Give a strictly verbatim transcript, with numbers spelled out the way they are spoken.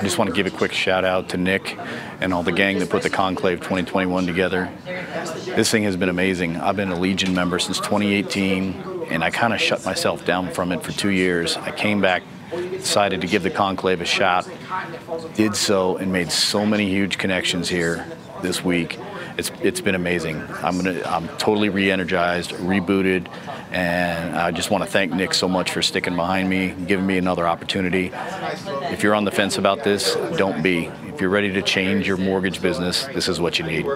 I just want to give a quick shout out to Nick and all the gang that put the Conclave twenty twenty-one together. This thing has been amazing. I've been a Legion member since twenty eighteen, and I kind of shut myself down from it for two years. I came back, decided to give the Conclave a shot, did so, and made so many huge connections here this week. It's, it's been amazing. I'm, gonna, I'm totally re-energized, rebooted, and I just want to thank Nick so much for sticking behind me, giving me another opportunity. If you're on the fence about this, don't be. If you're ready to change your mortgage business, this is what you need.